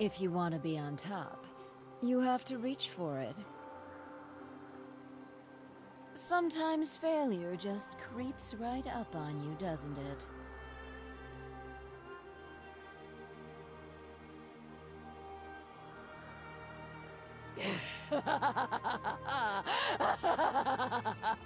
If you want to be on top, you have to reach for it. Sometimes failure just creeps right up on you, doesn't it?